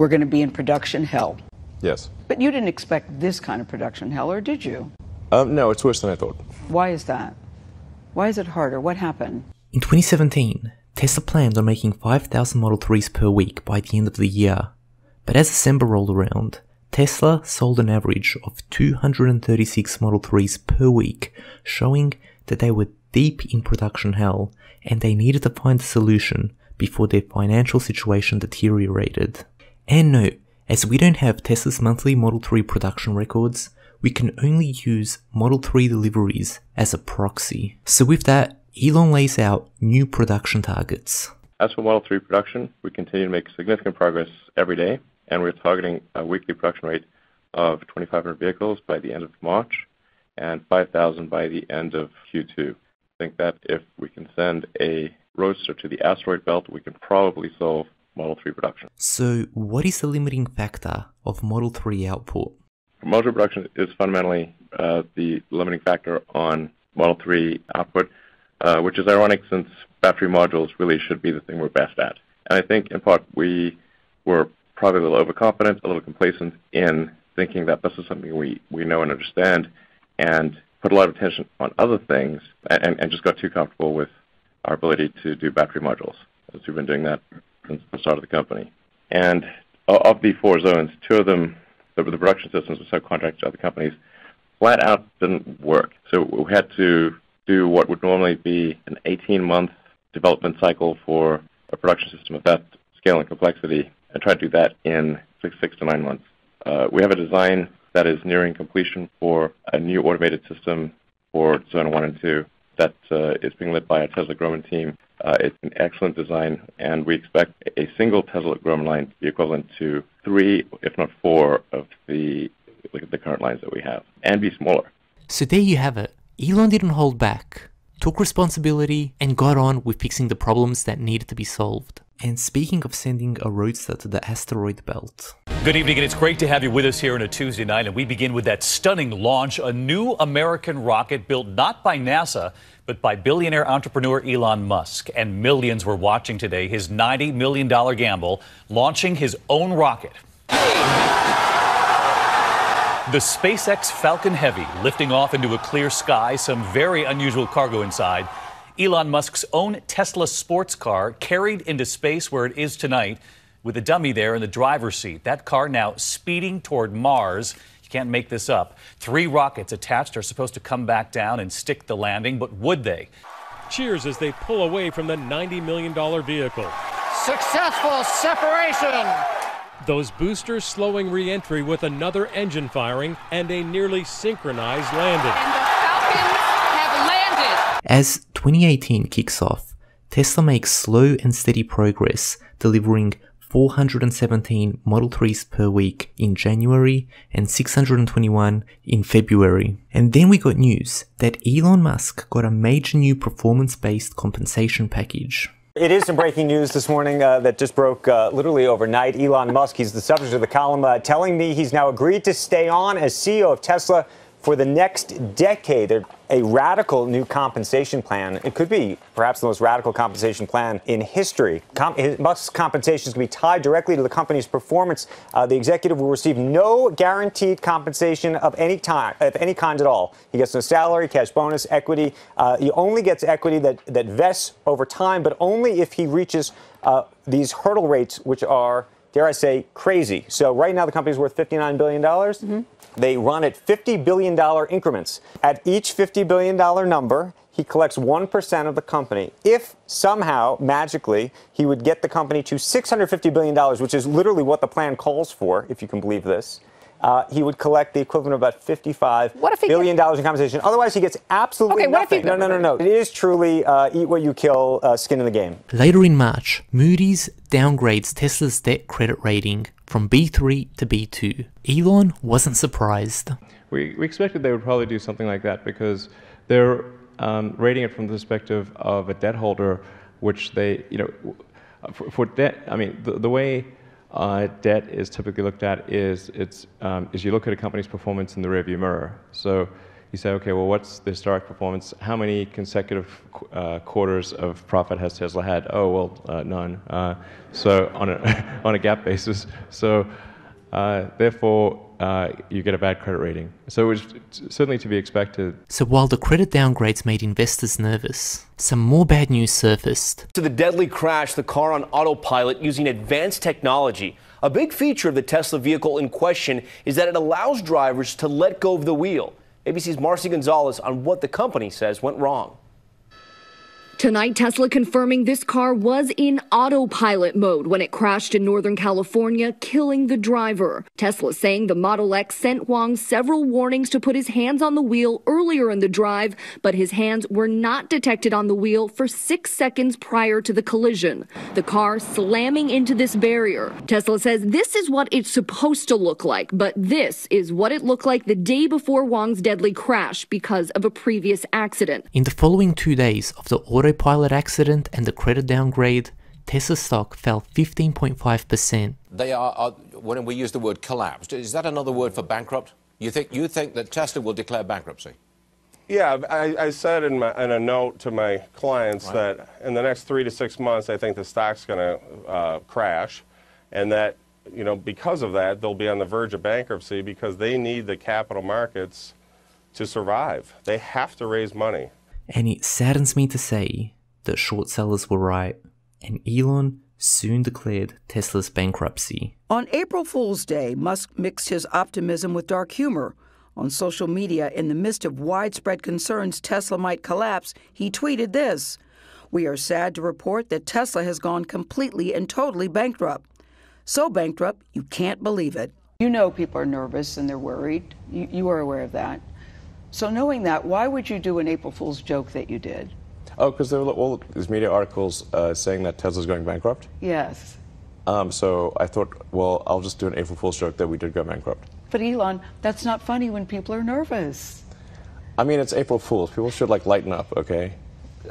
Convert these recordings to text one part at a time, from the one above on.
we're going to be in production hell. Yes. But you didn't expect this kind of production hell, or did you? No, it's worse than I thought. Why is that? Why is it harder? What happened? In 2017, Tesla planned on making 5,000 Model 3s per week by the end of the year. But as December rolled around, Tesla sold an average of 236 Model 3s per week, showing that they were deep in production hell and they needed to find a solution before their financial situation deteriorated. And no, as we don't have Tesla's monthly Model 3 production records, we can only use Model 3 deliveries as a proxy. So with that, Elon lays out new production targets. As for Model 3 production, we continue to make significant progress every day, and we're targeting a weekly production rate of 2,500 vehicles by the end of March and 5,000 by the end of Q2. I think that if we can send a Roadster to the asteroid belt, we can probably solve Model 3 production. So what is the limiting factor of Model 3 output? Model 3 production is fundamentally the limiting factor on Model 3 output, which is ironic since battery modules really should be the thing we're best at. And I think, in part, we were probably a little overconfident, a little complacent in thinking that this is something we know and understand, and put a lot of attention on other things, and just got too comfortable with our ability to do battery modules, as we've been doing that since the start of the company. And of the four zones, two of them, the production systems were subcontracted to other companies, flat out didn't work. So we had to do what would normally be an 18-month development cycle for a production system of that scale and complexity, and try to do that in six to nine months. We have a design that is nearing completion for a new automated system for Zone 1 and 2 that is being led by our Tesla Grohmann team. It's an excellent design, and we expect a single Tesla Grohmann line to be equivalent to 3, if not 4, of the current lines that we have, and be smaller. So there you have it. Elon didn't hold back, took responsibility, and got on with fixing the problems that needed to be solved. And speaking of sending a Roadster to the asteroid belt. Good evening, and it's great to have you with us here on a Tuesday night. And we begin with that stunning launch, a new American rocket built not by NASA, but by billionaire entrepreneur Elon Musk. And millions were watching today his $90 million gamble, launching his own rocket. The SpaceX Falcon Heavy lifting off into a clear sky, some very unusual cargo inside. Elon Musk's own Tesla sports car carried into space where it is tonight with a dummy there in the driver's seat. That car now speeding toward Mars. You can't make this up. 3 rockets attached are supposed to come back down and stick the landing, but would they? Cheers as they pull away from the $90 million vehicle. Successful separation. Those boosters slowing re-entry with another engine firing and a nearly synchronized landing. And the Falcon have landed. As 2018 kicks off, Tesla makes slow and steady progress, delivering 417 Model 3s per week in January and 621 in February. And then we got news that Elon Musk got a major new performance-based compensation package. It is some breaking news this morning that just broke literally overnight. Elon Musk, he's the subject of the column, telling me he's now agreed to stay on as CEO of Tesla for the next decade. A radical new compensation plan. It could be perhaps the most radical compensation plan in history. Musk's compensation is going to be tied directly to the company's performance. The executive will receive no guaranteed compensation of any kind at all. He gets no salary, cash bonus, equity. He only gets equity that vests over time, but only if he reaches these hurdle rates, which are, dare I say, crazy. So right now the company's worth $59 billion. Mm-hmm. They run at $50 billion increments. At each $50 billion number, he collects 1% of the company. If somehow, magically, he would get the company to $650 billion, which is literally what the plan calls for, if you can believe this, he would collect the equivalent of about $55 billion in compensation. Otherwise, he gets absolutely nothing. No. It is truly eat what you kill, skin in the game. Later in March, Moody's downgrades Tesla's debt credit rating from B3 to B2. Elon wasn't surprised. We expected they would probably do something like that because they're rating it from the perspective of a debt holder, which they, you know, for debt, I mean, the way debt is typically looked at is you look at a company's performance in the rearview mirror. So you say, okay, well, what's the historic performance? How many consecutive quarters of profit has Tesla had? Oh, well, none. So on a on a GAAP basis. So therefore, you get a bad credit rating. So it was certainly to be expected. So while the credit downgrades made investors nervous, some more bad news surfaced. To the deadly crash, the car on autopilot using advanced technology. A big feature of the Tesla vehicle in question is that it allows drivers to let go of the wheel. ABC's Marcy Gonzalez on what the company says went wrong. Tonight, Tesla confirming this car was in autopilot mode when it crashed in Northern California, killing the driver. Tesla saying the Model X sent Wang several warnings to put his hands on the wheel earlier in the drive, but his hands were not detected on the wheel for 6 seconds prior to the collision. The car slamming into this barrier. Tesla says this is what it's supposed to look like, but this is what it looked like the day before Wang's deadly crash because of a previous accident. In the following 2 days of the autopilot accident and the credit downgrade, Tesla stock fell 15.5%. They are, when we use the word collapsed, is that another word for bankrupt? You think that Tesla will declare bankruptcy? Yeah, I said in a note to my clients that in the next 3 to 6 months, I think the stock's going to crash, and that, you know, because of that, they'll be on the verge of bankruptcy because they need the capital markets to survive. They have to raise money. And it saddens me to say that short sellers were right, and Elon soon declared Tesla's bankruptcy. On April Fool's Day, Musk mixed his optimism with dark humor. On social media, in the midst of widespread concerns Tesla might collapse, he tweeted this: "We are sad to report that Tesla has gone completely and totally bankrupt. So bankrupt, you can't believe it." You know people are nervous and they're worried. You are aware of that. So knowing that, why would you do an April Fool's joke that you did? Oh, because there were all these media articles saying that Tesla's going bankrupt. Yes. So I thought, well, I'll just do an April Fool's joke that we did go bankrupt. But Elon, that's not funny when people are nervous. I mean, it's April Fool's. People should, like, lighten up, okay?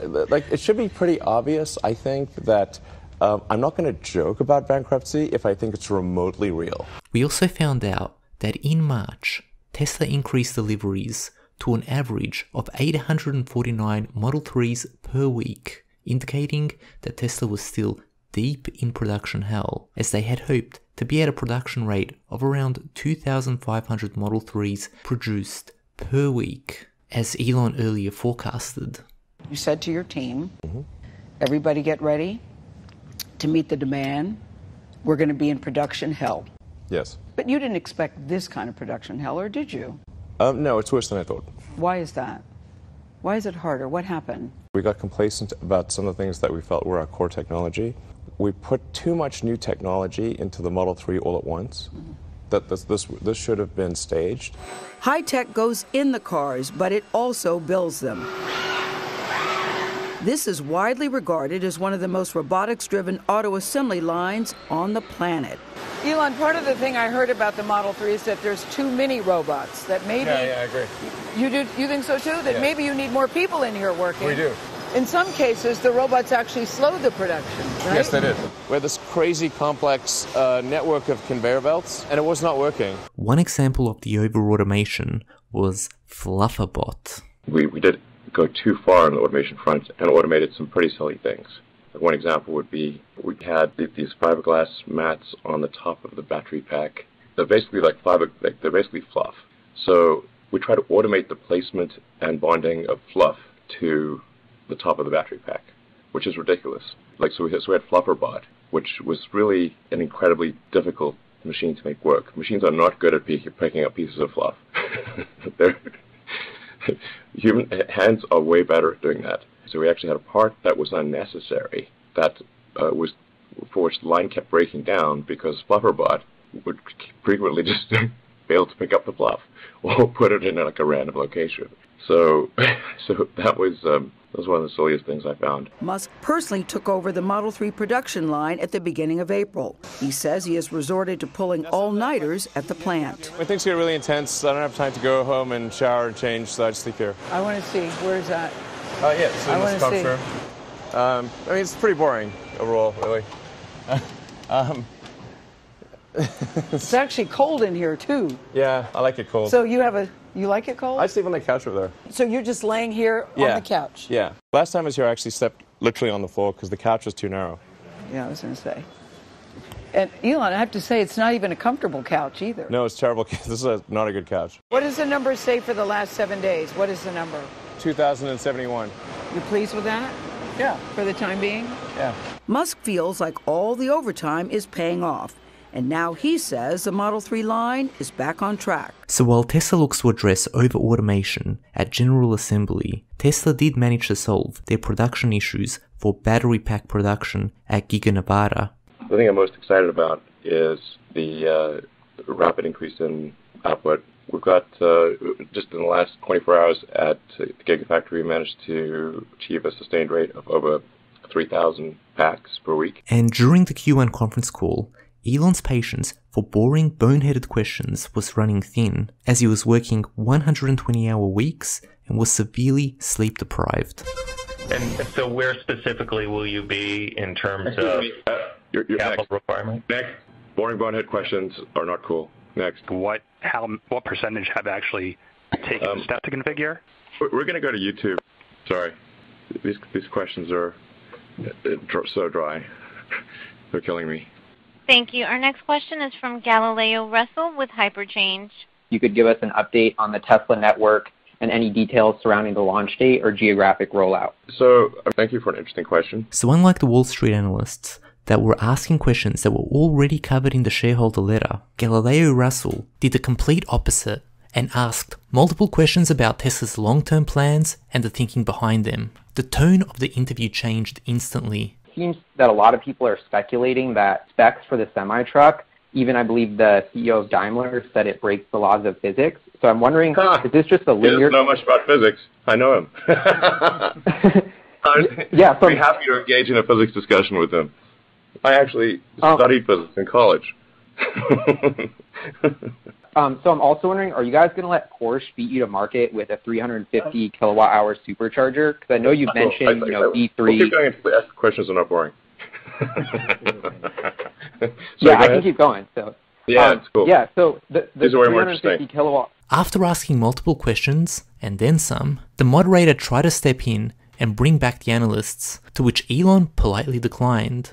Like, it should be pretty obvious, I think, that I'm not going to joke about bankruptcy if I think it's remotely real. We also found out that in March, Tesla increased deliveries to an average of 849 Model 3s per week, indicating that Tesla was still deep in production hell, as they had hoped to be at a production rate of around 2,500 Model 3s produced per week, as Elon earlier forecasted. You said to your team, everybody get ready to meet the demand. We're going to be in production hell. Yes. But you didn't expect this kind of production hell, or did you? No, it's worse than I thought. Why is that? Why is it harder? What happened? We got complacent about some of the things that we felt were our core technology. We put too much new technology into the Model 3 all at once. This should have been staged. High tech goes in the cars, but it also builds them. This is widely regarded as one of the most robotics-driven auto assembly lines on the planet. Elon, part of the thing I heard about the Model 3 is that there's too many robots, that maybe... Yeah, I agree. You think so too? That maybe you need more people in here working. We do. In some cases, the robots actually slow the production, right? Yes, they did. We had this crazy complex network of conveyor belts, and it was not working. One example of the over-automation was Flufferbot. We did go too far on the automation front and automated some pretty silly things. One example would be we had these fiberglass mats on the top of the battery pack. They're basically like they're basically fluff. So we try to automate the placement and bonding of fluff to the top of the battery pack, which is ridiculous. Like, so we had Flufferbot, which was really an incredibly difficult machine to make work. Machines are not good at picking up pieces of fluff. Human hands are way better at doing that. So we actually had a part that was unnecessary, that was for which the line kept breaking down because Flufferbot would frequently just fail to pick up the fluff or put it in like a random location. So that was one of the silliest things I found. Musk personally took over the Model 3 production line at the beginning of April. He says he has resorted to pulling all-nighters at the plant. When things get really intense, I don't have time to go home and shower and change, so I just sleep here. I want to see. Where is that? Yeah, it's in this conference room. I mean, it's pretty boring overall, really. It's actually cold in here, too. Yeah, I like it cold. So you have a You like it cold? I sleep on the couch over there. So you're just laying here on the couch? Yeah. Last time I was here, I actually slept literally on the floor because the couch was too narrow. Yeah, I was going to say. And Elon, I have to say, it's not even a comfortable couch either. No, it's terrible. This is not a good couch. What does the number say for the last 7 days? What is the number? 2,071. You pleased with that? Yeah. For the time being? Yeah. Musk feels like all the overtime is paying off. And now he says the Model 3 line is back on track. So while Tesla looks to address over-automation at General Assembly, Tesla did manage to solve their production issues for battery pack production at Giga Nevada. The thing I'm most excited about is the rapid increase in output. We've got, just in the last 24 hours at the Gigafactory, we managed to achieve a sustained rate of over 3,000 packs per week. And during the Q1 conference call, Elon's patience for boring, boneheaded questions was running thin, as he was working 120-hour weeks and was severely sleep-deprived. And so where specifically will you be in terms of your capital requirement? Next. Boring, bonehead questions are not cool. Next. What percentage have actually taken the step to configure? We're going to go to YouTube. Sorry. These questions are so dry. They're killing me. Thank you. Our next question is from Galileo Russell with HyperChange. You could give us an update on the Tesla network and any details surrounding the launch date or geographic rollout. So, thank you for an interesting question. So unlike the Wall Street analysts that were asking questions that were already covered in the shareholder letter, Galileo Russell did the complete opposite and asked multiple questions about Tesla's long-term plans and the thinking behind them. The tone of the interview changed instantly. It seems that a lot of people are speculating that specs for the semi-truck, even I believe the CEO of Daimler said it breaks the laws of physics. So I'm wondering, is this just a linear... He doesn't know much about physics. I know him. Yeah, so I'd be happy to engage in a physics discussion with him. I actually studied physics in college. So I'm also wondering, are you guys going to let Porsche beat you to market with a 350 kilowatt-hour supercharger? Because I know you've mentioned, E3. We'll keep going. The questions are not boring. Yeah, I can keep going. So yeah, it's cool. Yeah, so the 350 kilowatt. After asking multiple questions and then some, the moderator tried to step in and bring back the analysts, to which Elon politely declined.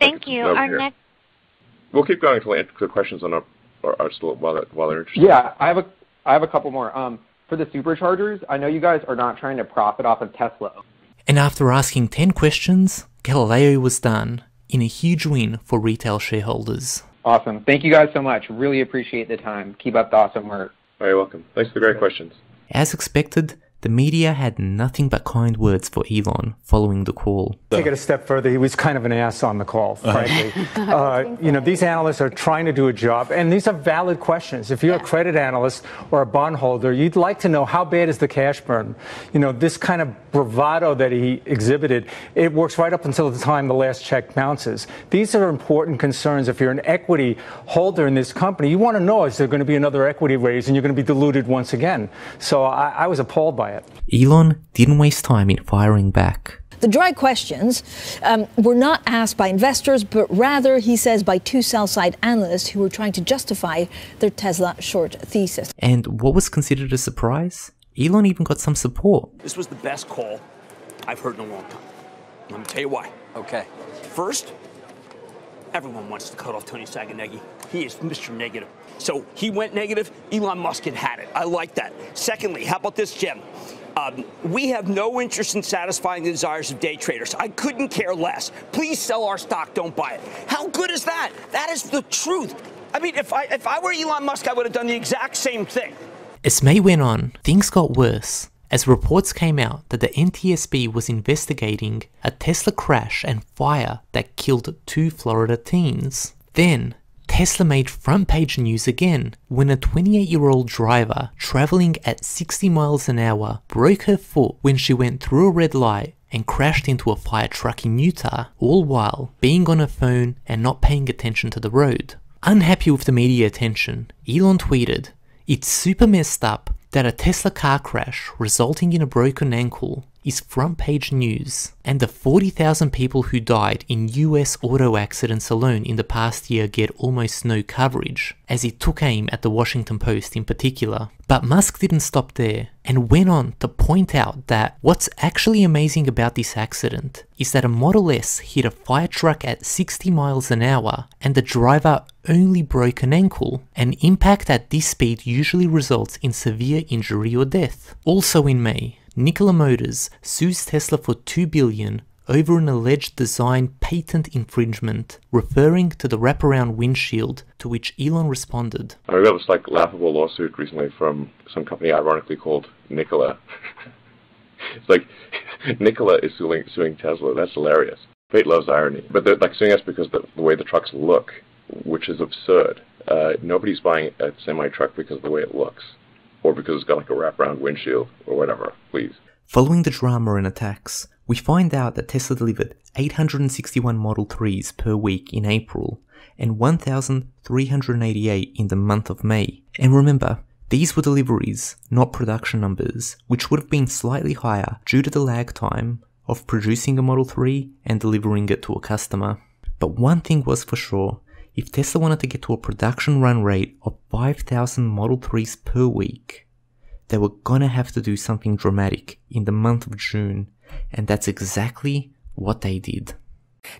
Thank you. Our next. We'll keep going until the questions on our. Are still while they're interested. Yeah, I have a couple more. For the superchargers, I know you guys are not trying to profit off of Tesla. And after asking 10 questions, Galileo was done in a huge win for retail shareholders. Awesome. Thank you guys so much. Really appreciate the time. Keep up the awesome work. Oh, you're welcome. Thanks for the great questions. As expected, the media had nothing but kind words for Elon following the call. Take it a step further, he was kind of an ass on the call, frankly. These analysts are trying to do a job, and these are valid questions. If you're a credit analyst or a bondholder, you'd like to know how bad is the cash burn. You know, this kind of bravado that he exhibited, it works right up until the time the last check bounces. These are important concerns. If you're an equity holder in this company, you want to know, is there going to be another equity raise, and you're going to be diluted once again. So I was appalled by it. Elon didn't waste time in firing back. The dry questions were not asked by investors, but rather, he says, by two sell-side analysts who were trying to justify their Tesla short thesis. And what was considered a surprise? Elon even got some support. This was the best call I've heard in a long time. Let me tell you why. Okay. First, everyone wants to cut off Tony Sacconaghi. He is Mr. Negative. So he went negative. Elon Musk had it. I like that. Secondly, how about this, Jim? We have no interest in satisfying the desires of day traders. I couldn't care less. Please sell our stock. Don't buy it. How good is that? That is the truth. I mean, if I were Elon Musk, I would have done the exact same thing. As May went on, things got worse, as reports came out that the NTSB was investigating a Tesla crash and fire that killed 2 Florida teens. Then, Tesla made front page news again when a 28-year-old driver traveling at 60 miles an hour broke her foot when she went through a red light and crashed into a fire truck in Utah, all while being on her phone and not paying attention to the road. Unhappy with the media attention, Elon tweeted, "It's super messed up that a Tesla car crash resulting in a broken ankle is front page news, and the 40,000 people who died in US auto accidents alone in the past year get almost no coverage, as it took aim at the Washington Post in particular. But Musk didn't stop there, and went on to point out that what's actually amazing about this accident is that a Model S hit a fire truck at 60 miles an hour and the driver only broke an ankle. An impact at this speed usually results in severe injury or death. Also in May, Nikola Motors sues Tesla for $2 billion over an alleged design patent infringement, referring to the wraparound windshield, to which Elon responded. I remember this laughable lawsuit recently from some company ironically called Nikola. It's Nikola is suing Tesla. That's hilarious. Fate loves irony. But they're suing us because the way the trucks look, which is absurd. Nobody's buying a semi-truck because of the way it looks, or because it's got a wraparound windshield, or whatever, please. Following the drama and attacks, we find out that Tesla delivered 861 Model 3s per week in April, and 1,388 in the month of May. And remember, these were deliveries, not production numbers, which would have been slightly higher due to the lag time of producing a Model 3 and delivering it to a customer. But one thing was for sure, if Tesla wanted to get to a production run rate of 5,000 Model 3s per week, they were gonna have to do something dramatic in the month of June. And that's exactly what they did.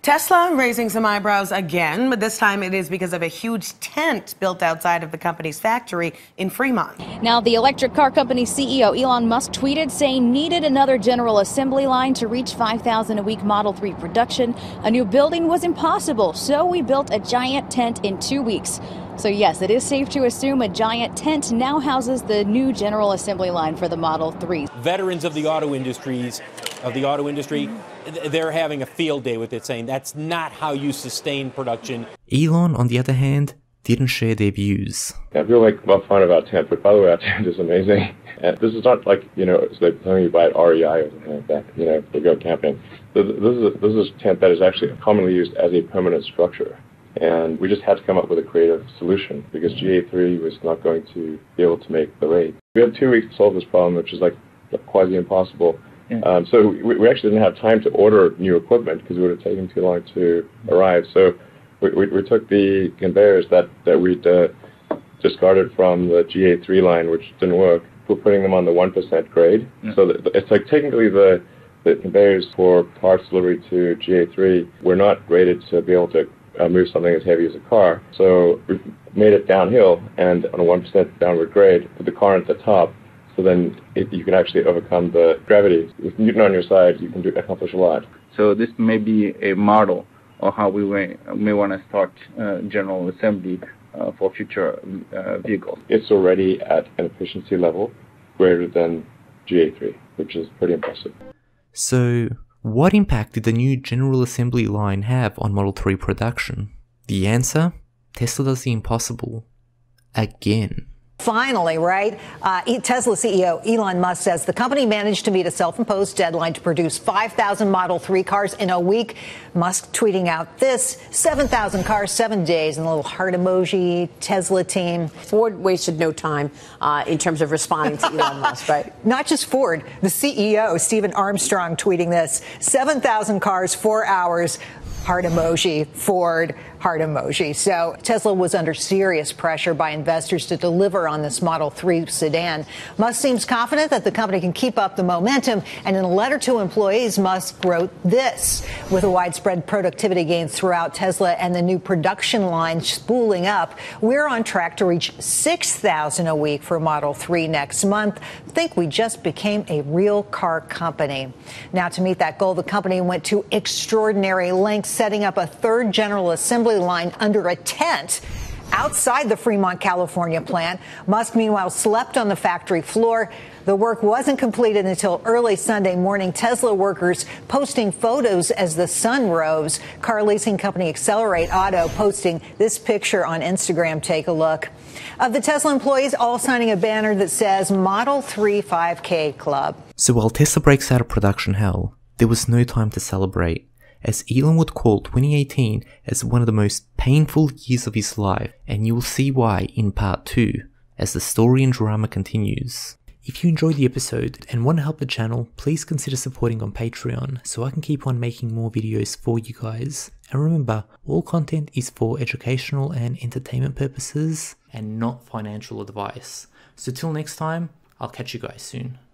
Tesla raising some eyebrows again, but this time it is because of a huge tent built outside of the company's factory in Fremont. Now, the electric car company CEO Elon Musk tweeted saying needed another general assembly line to reach 5,000 a week Model 3 production. A new building was impossible, so we built a giant tent in 2 weeks. So yes, it is safe to assume a giant tent now houses the new general assembly line for the Model 3. Veterans of the auto industries, they're having a field day with it, saying that's not how you sustain production. Elon, on the other hand, didn't share their views. I feel fine about tent, but by the way, our tent is amazing. And this is not so they're telling you buy at REI or something like that, to go camping. This is a tent that is actually commonly used as a permanent structure. And we just had to come up with a creative solution because GA3 was not going to be able to make the rate. We had 2 weeks to solve this problem, which is quasi impossible. Yeah. So we actually didn't have time to order new equipment because it would have taken too long to arrive. So we took the conveyors that we'd discarded from the GA3 line, which didn't work. We're putting them on the 1% grade. Yeah. So it's technically the conveyors for parts delivery to GA3 were not graded to be able to move something as heavy as a car. So we made it downhill and on a 1% downward grade, put the car at the top, so then you can actually overcome the gravity. With Newton on your side, you can accomplish a lot. So this may be a model of how we may want to start general assembly for future vehicles. It's already at an efficiency level greater than GA3, which is pretty impressive. So what impact did the new general assembly line have on Model 3 production? The answer? Tesla does the impossible. Again. Finally, right? Tesla CEO Elon Musk says the company managed to meet a self-imposed deadline to produce 5,000 Model 3 cars in a week. Musk tweeting out this, 7,000 cars, 7 days, and a little heart emoji, Tesla team. Ford wasted no time in terms of responding to Elon Musk, right? Not just Ford, the CEO, Stephen Armstrong, tweeting this, 7,000 cars, 4 hours, heart emoji, Ford, heart emoji. So Tesla was under serious pressure by investors to deliver on this Model 3 sedan. Musk seems confident that the company can keep up the momentum, and in a letter to employees, Musk wrote this, with the widespread productivity gains throughout Tesla and the new production line spooling up, we're on track to reach 6,000 a week for Model 3 next month. I think we just became a real car company. Now, to meet that goal, the company went to extraordinary lengths, setting up a third general assembly line under a tent outside the Fremont, California plant. Musk, meanwhile, slept on the factory floor. The work wasn't completed until early Sunday morning. Tesla workers posting photos as the sun rose. Car leasing company Accelerate Auto posting this picture on Instagram. Take a look. Of the Tesla employees, all signing a banner that says Model 3 5K Club. So while Tesla breaks out of production hell, there was no time to celebrate, as Elon would call 2018 as one of the most painful years of his life, and you will see why in part 2, as the story and drama continues. If you enjoyed the episode and want to help the channel, please consider supporting on Patreon so I can keep on making more videos for you guys. And remember, all content is for educational and entertainment purposes and not financial advice. So till next time, I'll catch you guys soon.